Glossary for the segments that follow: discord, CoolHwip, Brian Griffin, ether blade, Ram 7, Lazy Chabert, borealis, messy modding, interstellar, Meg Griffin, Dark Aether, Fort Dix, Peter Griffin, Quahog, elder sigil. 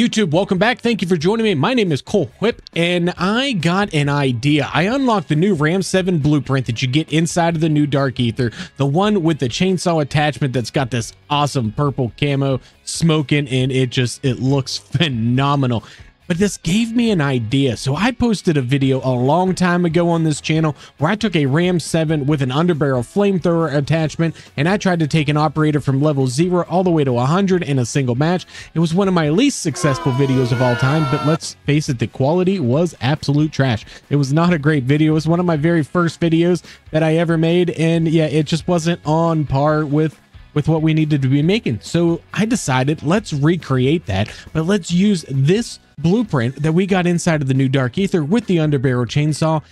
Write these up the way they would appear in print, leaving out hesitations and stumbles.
YouTube, welcome back. Thank you for joining me. My name is CoolHwip, and I got an idea. I unlocked the new Ram 7 blueprint that you get inside of the new Dark Aether, the one with the chainsaw attachment that's got this awesome purple camo smoking, and it looks phenomenal. But this gave me an idea. So I posted a video a long time ago on this channel where I took a Ram 7 with an underbarrel flamethrower attachment, and I tried to take an operator from level 0 all the way to 100 in a single match. It was one of my least successful videos of all time, but let's face it, the quality was absolute trash. It was not a great video. It was one of my very first videos that I ever made, and yeah, it just wasn't on par with what we needed to be making. So I decided, let's recreate that, but let's use this blueprint that we got inside of the new Dark Aether with the underbarrel chainsaw,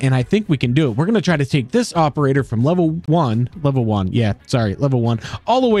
and I think we can do it. We're going to try to take this operator from level one all the way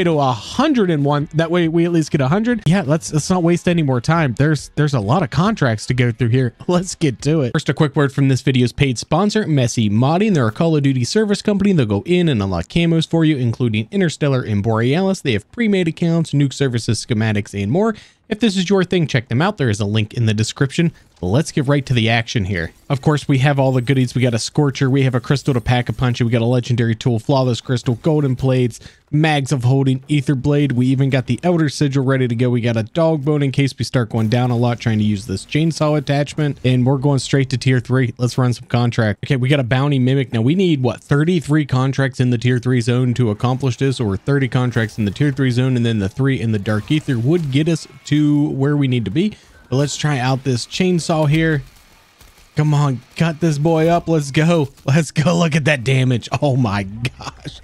to 101. That way we at least get 100. Yeah, let's not waste any more time. There's a lot of contracts to go through here. Let's get to it. First, a quick word from this video's paid sponsor, Messy Modding. They're a Call of Duty service company. They'll go in and unlock camos for you, including Interstellar and Borealis. They have pre-made accounts, nuke services, schematics, and more. If this is your thing, check them out. There is a link in the description. Let's get right to the action here. Of course, we have all the goodies. We got a Scorcher, we have a Crystal to pack a punch, we got a Legendary Tool, Flawless Crystal, Golden Plates, Mags of Holding, Ether Blade. We even got the Elder Sigil ready to go. We got a Dog Bone in case we start going down a lot trying to use this chainsaw attachment, and we're going straight to Tier 3. Let's run some contract. Okay, we got a Bounty Mimic. Now we need, what, 33 contracts in the Tier 3 zone to accomplish this, or 30 contracts in the Tier 3 zone, and then the 3 in the Dark Aether would get us to where we need to be. But let's try out this chainsaw here. Come on, cut this boy up. Let's go. Let's go. Look at that damage. Oh my gosh.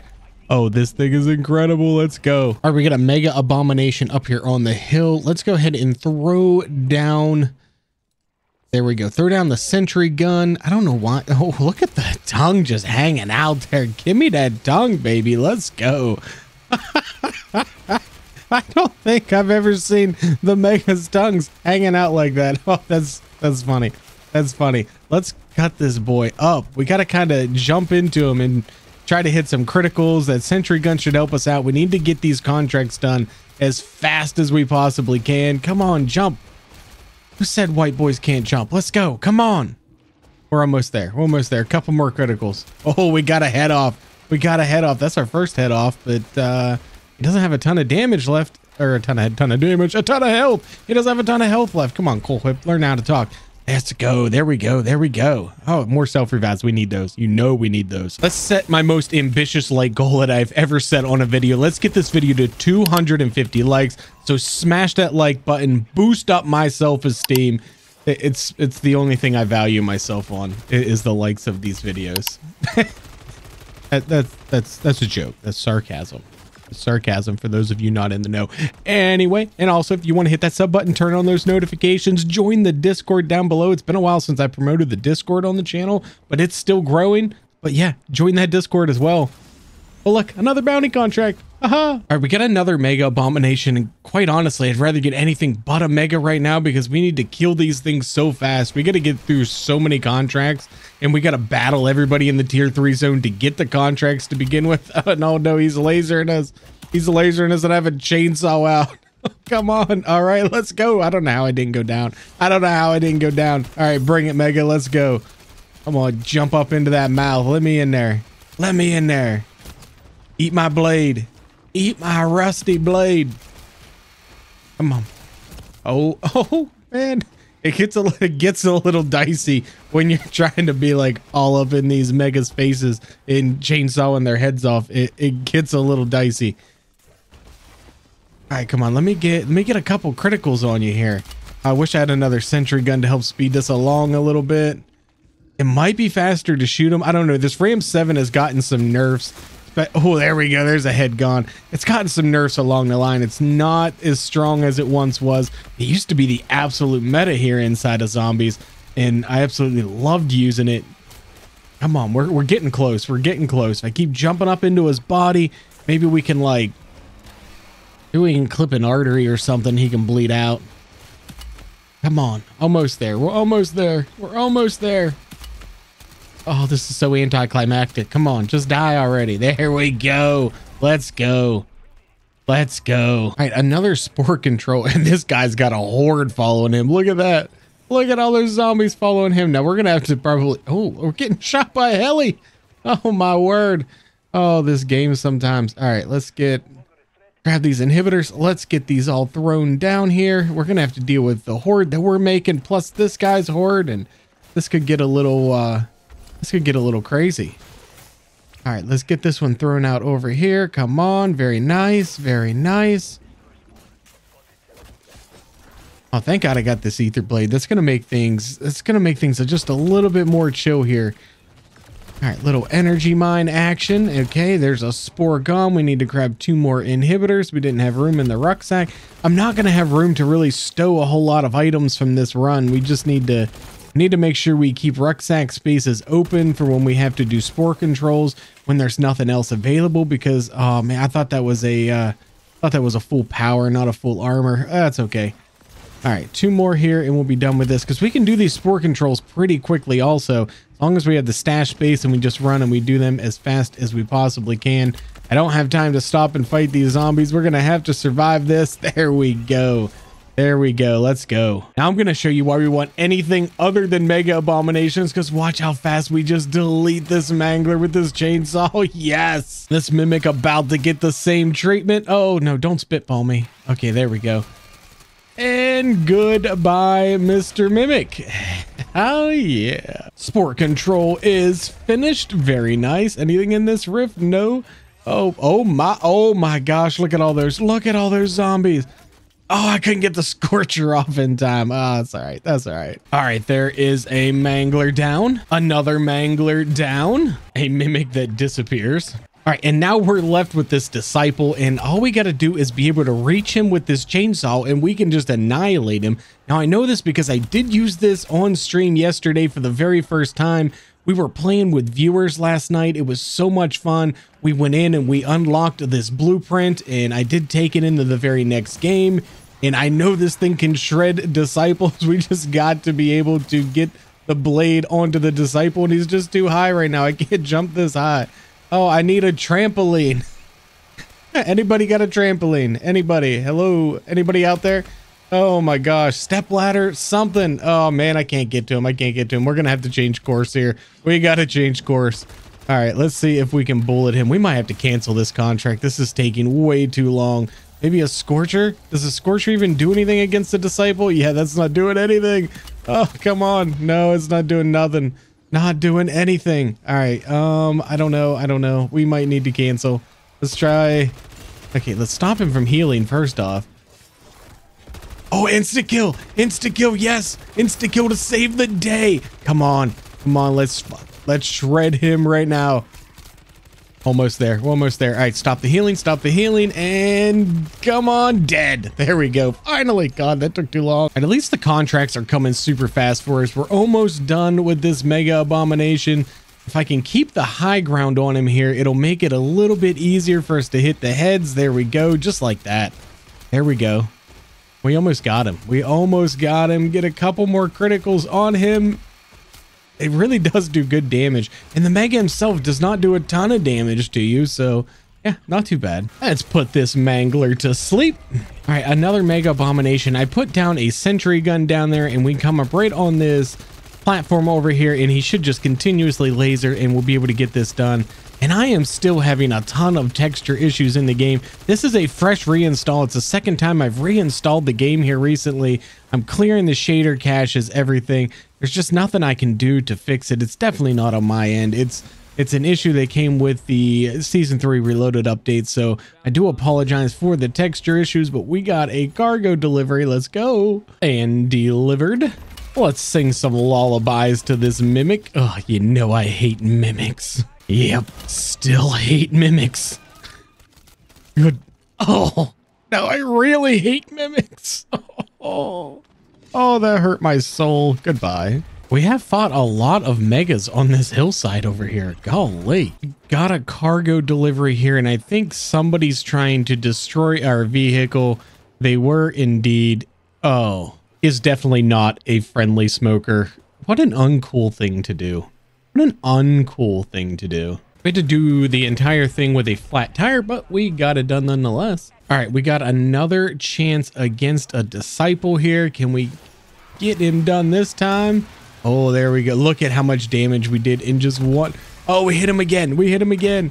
Oh, this thing is incredible. Let's go. All right, we got a mega abomination up here on the hill. Let's go ahead and throw down. There we go. Throw down the sentry gun. I don't know why. Oh, look at the tongue just hanging out there. Give me that tongue, baby. Let's go. I don't think I've ever seen the mega's tongues hanging out like that. Oh, that's funny. That's funny. Let's cut this boy up. We got to kind of jump into him and try to hit some criticals. That sentry gun should help us out. We need to get these contracts done as fast as we possibly can. Come on, jump. Who said white boys can't jump? Let's go. Come on. We're almost there. We're almost there. A couple more criticals. Oh, we got a head off. We got a head off. That's our first head off, but he doesn't have a ton of damage left, or a ton of health. He doesn't have a ton of health left. Come on, CoolHwip, learn how to talk. Let's go. There we go. There we go. Oh, more self-revives. We need those. You know we need those. Let's set my most ambitious like goal that I've ever set on a video. Let's get this video to 250 likes. So smash that like button. Boost up my self-esteem. It's the only thing I value myself on is the likes of these videos. that's a joke. That's sarcasm. Sarcasm for those of you not in the know. Anyway, and also if you want to hit that sub button, turn on those notifications, join the Discord down below. It's been a while since I promoted the Discord on the channel, but it's still growing. But yeah, join that Discord as well. Oh look, another bounty contract. Aha. All right, we got another mega abomination, and quite honestly, I'd rather get anything but a mega right now because we need to kill these things so fast. We got to get through so many contracts, and we got to battle everybody in the Tier 3 zone to get the contracts to begin with. Oh, no, he's lasering us. He's lasering us, and I have a chainsaw out. Come on. All right, let's go. I don't know how I didn't go down. I don't know how I didn't go down. All right, bring it, mega. Let's go. Come on, jump up into that mouth. Let me in there. Let me in there. Eat my blade. Eat my rusty blade. Come on. Oh man, it gets a little dicey when you're trying to be like all up in these megas' faces and chainsawing their heads off. It gets a little dicey. All right, come on. Let me get a couple criticals on you here. I wish I had another sentry gun to help speed this along a little bit. It might be faster to shoot them. I don't know. This Ram 7 has gotten some nerfs. But, oh, there we go. There's a head gone. It's gotten some nerfs along the line. It's not as strong as it once was. It used to be the absolute meta here inside of zombies, and I absolutely loved using it. Come on, we're getting close. We're getting close. I keep jumping up into his body. Maybe we can, like, maybe we can clip an artery or something. He can bleed out. Come on. Almost there. We're almost there. We're almost there. Oh, this is so anticlimactic. Come on, just die already. There we go. Let's go. Let's go. All right, another spore control, and this guy's got a horde following him. Look at that. Look at all those zombies following him. Now we're going to have to probably, oh, we're getting shot by a heli. Oh my word. Oh, this game sometimes. All right, let's grab these inhibitors. Let's get these all thrown down here. We're going to have to deal with the horde that we're making, plus this guy's horde, and this could get a little, crazy. All right, let's get this one thrown out over here. Come on. Very nice. Very nice. Oh, thank God I got this ether blade. That's going to make things, just a little bit more chill here. All right, little energy mine action. Okay, there's a spore gone. We need to grab 2 more inhibitors. We didn't have room in the rucksack. I'm not going to have room to really stow a whole lot of items from this run. We just need to make sure we keep rucksack spaces open for when we have to do spore controls when there's nothing else available, because oh man, I thought that was a full power, not a full armor. That's okay. All right, 2 more here and we'll be done with this, because we can do these spore controls pretty quickly also, as long as we have the stash space and we just run and we do them as fast as we possibly can. I don't have time to stop and fight these zombies. We're gonna have to survive this. There we go. There we go. Let's go. Now I'm going to show you why we want anything other than mega abominations, because watch how fast we just delete this mangler with this chainsaw. Yes. This mimic about to get the same treatment. Oh no, don't spitball me. Okay, there we go. And goodbye, Mr. Mimic. Oh yeah. Spore control is finished. Very nice. Anything in this rift? No. Oh my gosh. Look at all those. Look at all those zombies. Oh, I couldn't get the scorcher off in time. Ah, that's all right. That's all right. All right, there is a mangler down. Another mangler down. A mimic that disappears. All right, and now we're left with this disciple, and all we got to do is be able to reach him with this chainsaw, and we can just annihilate him. Now, I know this because I did use this on stream yesterday for the very first time. We were playing with viewers last night. It was so much fun. We went in and we unlocked this blueprint, and I did take it into the very next game. And I know this thing can shred disciples. We just got to be able to get the blade onto the disciple, and he's just too high right now. I can't jump this high. Oh, I need a trampoline. Anybody got a trampoline? Anybody? Hello? Anybody out there? Oh my gosh, stepladder, something. Oh man, I can't get to him. I can't get to him. We're going to have to change course here. We got to change course. All right, let's see if we can bullet him. We might have to cancel this contract. This is taking way too long. Maybe a scorcher? Does a scorcher even do anything against the disciple? Yeah, that's not doing anything. Oh, come on. No, it's not doing nothing. Not doing anything. All right. I don't know. I don't know. We might need to cancel. Let's try. Okay, let's stop him from healing first off. Oh, insta-kill! Insta-kill, yes! Insta-kill to save the day! Come on. Come on, let's shred him right now. Almost there. Almost there. All right, stop the healing. Stop the healing. And come on, dead. There we go. Finally. God, that took too long. And at least the contracts are coming super fast for us. We're almost done with this mega abomination. If I can keep the high ground on him here, it'll make it a little bit easier for us to hit the heads. There we go. Just like that. There we go. We almost got him. We almost got him. Get a couple more criticals on him. It really does do good damage. And the mega himself does not do a ton of damage to you. So yeah, not too bad. Let's put this mangler to sleep. All right, another mega abomination. I put down a sentry gun down there, and we come up right on this platform over here, and he should just continuously laser, and we'll be able to get this done. And I am still having a ton of texture issues in the game. This is a fresh reinstall. It's the second time I've reinstalled the game here recently. I'm clearing the shader caches, everything. There's just nothing I can do to fix it. It's definitely not on my end. It's an issue that came with the Season 3 Reloaded update, so I do apologize for the texture issues, but we got a cargo delivery. Let's go. And delivered. Let's sing some lullabies to this mimic. Oh, you know I hate mimics. Yep, still hate mimics. Good. Oh, no, I really hate mimics. Oh, oh, that hurt my soul. Goodbye. We have fought a lot of megas on this hillside over here. Golly. Got a cargo delivery here, and I think somebody's trying to destroy our vehicle. They were indeed. Oh, is definitely not a friendly smoker. What an uncool thing to do. What an uncool thing to do. We had to do the entire thing with a flat tire, but we got it done nonetheless. All right, we got another chance against a disciple here. Can we get him done this time? Oh, there we go. Look at how much damage we did in just one. Oh, we hit him again. We hit him again.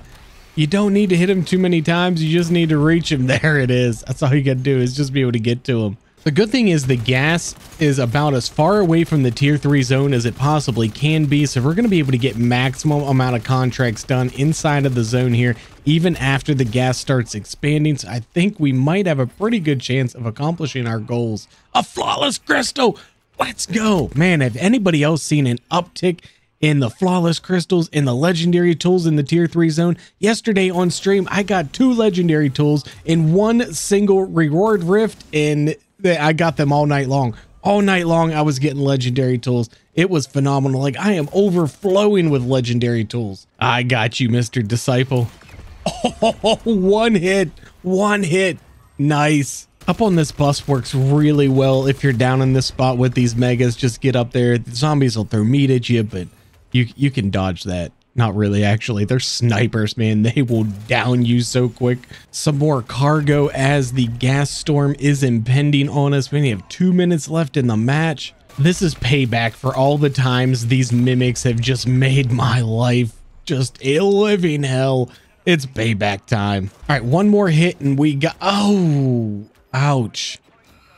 You don't need to hit him too many times. You just need to reach him. There it is. That's all you got to do is just be able to get to him. The good thing is the gas is about as far away from the tier 3 zone as it possibly can be, so we're going to be able to get maximum amount of contracts done inside of the zone here, even after the gas starts expanding. So I think we might have a pretty good chance of accomplishing our goals. A flawless crystal! Let's go! Man, have anybody else seen an uptick in the flawless crystals and the legendary tools in the tier 3 zone? Yesterday on stream, I got 2 legendary tools in one single reward rift, and I got them all night long. All night long, I was getting legendary tools. It was phenomenal. Like, I am overflowing with legendary tools. I got you, Mr. Disciple. Oh, one hit. One hit. Nice. Up on this bus works really well if you're down in this spot with these megas. Just get up there. The zombies will throw meat at you, but you can dodge that. Not really, actually. They're snipers, man. They will down you so quick. Some more cargo as the gas storm is impending on us. We only have 2 minutes left in the match. This is payback for all the times these mimics have just made my life just a living hell. It's payback time. All right, one more hit and we got... Oh, ouch.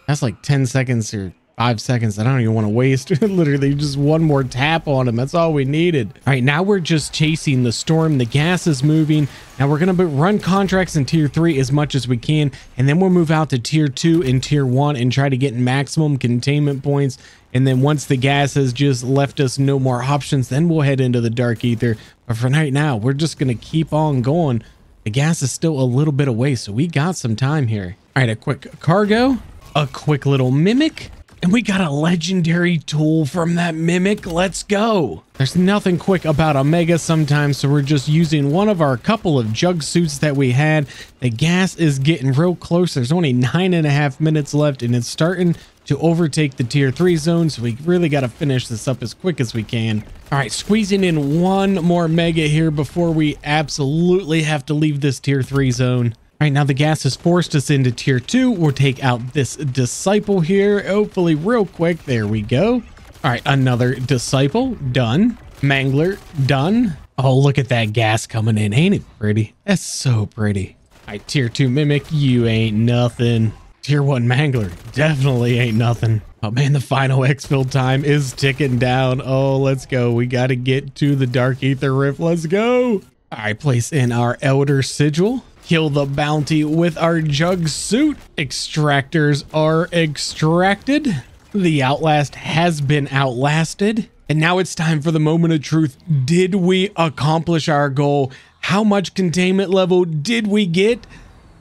That's like 10 seconds or 5 seconds. I don't even want to waste. Literally just one more tap on him. That's all we needed. All right, now we're just chasing the storm. The gas is moving. Now we're going to run contracts in tier 3 as much as we can, and then we'll move out to tier 2 and tier 1 and try to get maximum containment points. And then once the gas has just left us no more options, then we'll head into the Dark Aether. But for right now, we're just going to keep on going. The gas is still a little bit away, so we got some time here. All right, a quick cargo, a quick little mimic, and we got a legendary tool from that mimic. Let's go. There's nothing quick about a mega sometimes, so we're just using one of our couple of jug suits that we had. The gas is getting real close. There's only 9.5 minutes left, and it's starting to overtake the tier 3 zone, so we really got to finish this up as quick as we can. All right, squeezing in one more mega here before we absolutely have to leave this tier 3 zone. All right, now the gas has forced us into tier 2. We'll take out this disciple here, hopefully real quick. There we go. All right, another disciple, done. Mangler, done. Oh, look at that gas coming in. Ain't it pretty? That's so pretty. All right, tier 2 mimic, you ain't nothing. Tier 1 mangler, definitely ain't nothing. Oh man, the final exfil time is ticking down. Oh, let's go. We got to get to the Dark Aether Rift. Let's go. All right, place in our elder sigil. Kill the bounty with our jug suit. Extractors are extracted. The outlast has been outlasted. And now it's time for the moment of truth. Did we accomplish our goal? How much containment level did we get?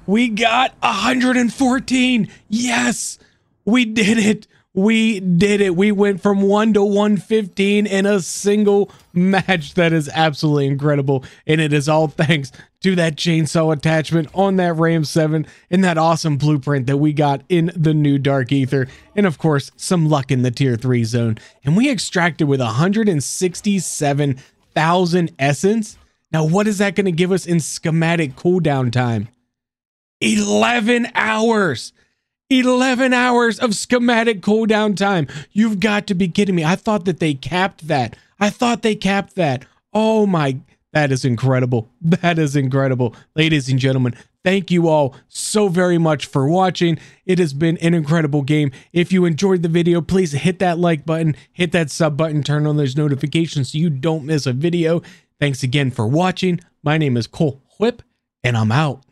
We got 114. Yes, we did it. We did it. We went from 1 to 115 in a single match. That is absolutely incredible. And it is all thanks to that chainsaw attachment on that Ram 7 and that awesome blueprint that we got in the new Dark Aether. And of course, some luck in the tier 3 zone. And we extracted with 167,000 essence. Now, what is that going to give us in schematic cooldown time? 11 hours. 11 hours of schematic cooldown time. You've got to be kidding me. I thought that they capped that. I thought they capped that. Oh my, that is incredible. That is incredible. Ladies and gentlemen, thank you all so very much for watching. It has been an incredible game. If you enjoyed the video, please hit that like button, hit that sub button, turn on those notifications so you don't miss a video. Thanks again for watching. My name is CoolHwip, and I'm out.